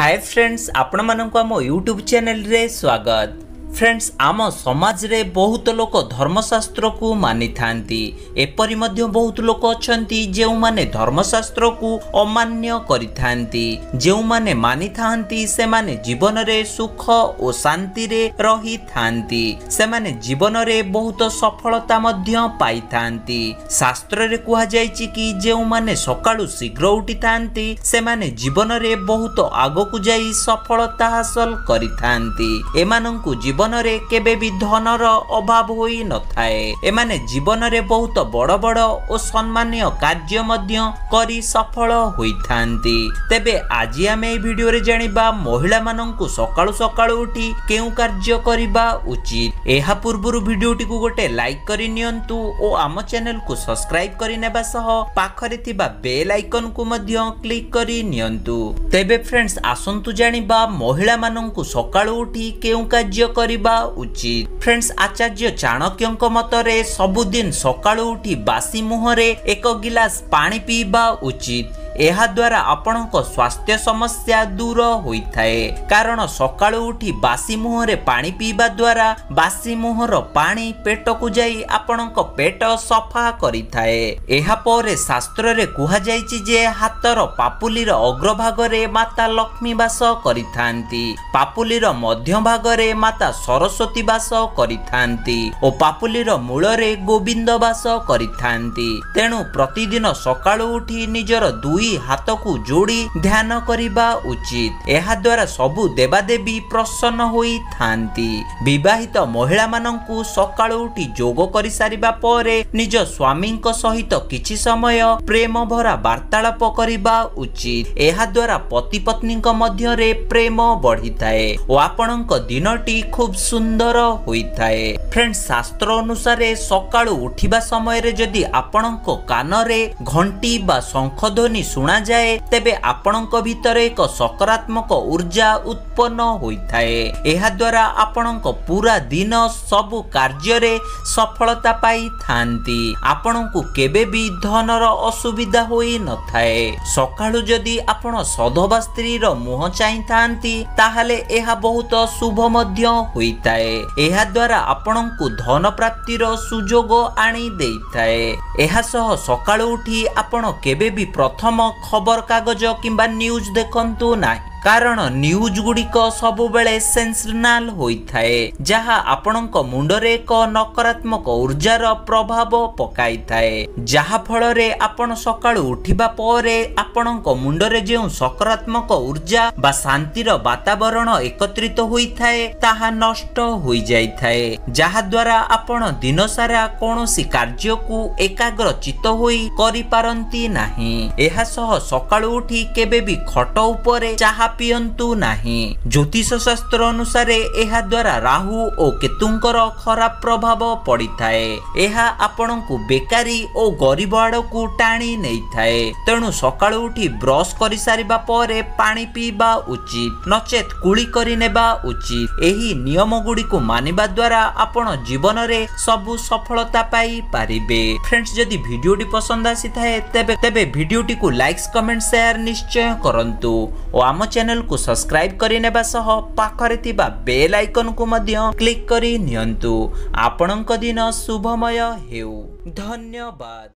Hi friends, आपण मानक आम यूट्यूब चैनल रे स्वागत। फ्रेंड्स, आम समाज रे बहुत लोक धर्मशास्त्र को मानि थांती, एपरि मध्य बहुत लोक अछंती जेउ माने धर्मशास्त्र को अमान्य करि थांती। जेउ माने मानि थांती से माने जीवन रे सुख और शांति रे रही थांती, से माने जीवन रे बहुत सफलता मध्य पाई थांती। शास्त्र रे कुहा जायछि कि जेउ माने सकाळु शीघ्र उठी थांती से माने जीवन रे बहुत आगकु जाई सफलता हासिल करि थांती। एमानंकु जीवन रे केबे भी धनर अभाव होई न थाए। एमाने जीवन रे बहुत बड़ बड़ और सम्मानीय कार्य मध्य करी सफल होई थांती। तेबे आज आम ए वीडियो रे जानिबा महिला मानंकु सकाळु सकाळु उठी केउ कार्य करिबा उचित। एहा पूर्वरु वीडियोटी को गोटे लाइक करि नियंतु ओ आम चैनल को सब्सक्राइब करि नेबा सह पाखरे थिबा बेल आइकन को मध्य क्लिक करि नियंतु। तेबे फ्रेंड्स, आसंतु जानिबा महिला मानंकु सकाळु उठी केउ कार्य करिबा उचित। फ्रेंड्स, आचार्य चाणक्यंक मतरे सबुदिन सकाळु उठी बासी मुहरे एक गिलास पानी पीबा उचित। एहा द्वारा आपणको स्वास्थ्य समस्या दूर होई थाए, कारण सकाळु उठी बासी मुहरे पानी पीबा द्वारा बासी मुहर पानी पेट को जाई आपणको पेट सफा करि थाए। एहा परे शास्त्र रे कुहा जायछि जे हातर पापुलीर अग्रभाग रे माता लक्ष्मी वास करि थांती, पापुलीर मध्य भाग रे माता सरस्वती वास करि थांती ओ पापुलीर मूल रे गोविंद वास करि थांती। तेणु प्रतिदिन सकाळु उठी निजर दुई हाथ को जोड़ी ध्यान करिबा उचित। एहा द्वारा सबु देवादेवी प्रसन्न होई थांती। विवाहित महिला मानंकु सकाळु उठी जोग करि सारिबा परे निज स्वामींको सहित किछि समय प्रेम भरा वार्तालाप करिबा उचित। एहा द्वारा पति पत्नीको मध्य रे प्रेम बढ़ी थाए ओ आपणको दिनटी खूब सुंदर होई थाए। फ्रेंड्स, शास्त्र अनुसार सकाळु उठिबा समय रे जदि आपणको कान रे घंटी बा शंख ध्वनि सुना जाए तेबे आपणको भितरे एक सकारात्मक ऊर्जा उत्पन्न होई थाए। एहा द्वारा आपणको पूरा दिन सबु कार्य रे सफलता पाई थांती। आपणको केबे भी धनर असुविधा होई न थाए। सकाळु जदि आपण सधवा स्त्री रो मुह चाहि थांती ताहाले एहा बहुत शुभ मध्य होई थाए। एहा द्वारा आपणको धन प्राप्ति रो सुयोग आणी देई थाए। एहा सह सकाळु उठी आपण केबे भी प्रथम खबर कागज किंबा न्यूज देखंतु नाही, कारण न्यूज गुड़िक सबुबेले सेंसनाल होई थाए, जहाँ आपणको मुंडरे एक नकारात्मक ऊर्जार प्रभाव पकाई थाए, जहाँ फलरे आपण सकाळु उठिबा परे आपणको मुंडरे जेउ सकारात्मक ऊर्जा बा शांतिर वातावरण एकत्रित होई थाए ताहा नष्ट होई जाई थाए, जहाँ द्वारा आपण दिन सारा कोनोसी कार्य को एकाग्र चित्त होई करि पारंती नाही। एहा सह सकाळु उठी केबे भी खट उपरे चाहा पियंतु नाही। ज्योतिष शास्त्र अनुसार एहा द्वारा राहु और केतुंकर खराब प्रभाव पड़ी थाए। एहा आपणंकु बेकारी और गरीब आड़कु टाणी नहीं थाए। तेणु सकाळु उठी ब्रश करि सारिबा परे पानी पीबा उचित, नचेत कुली करि नेबा उचित। एही नियम गुड़िक मानिबा द्वारा आपण जीवन रे सबु सफलता पाई पारिबे। फ्रेंड्स, जदि भिडियोटी पसंद आसी थाए तेबे भिडियोटी को लाइक्स कमेंट शेयर निश्चय करंतु और आम चैनल को सब्सक्राइब करि नेबा सह पाखरे थिबा बेल आइकन को मध्य क्लिक करि नियंतु। आपणक दिन शुभमय हेउ। धन्यवाद।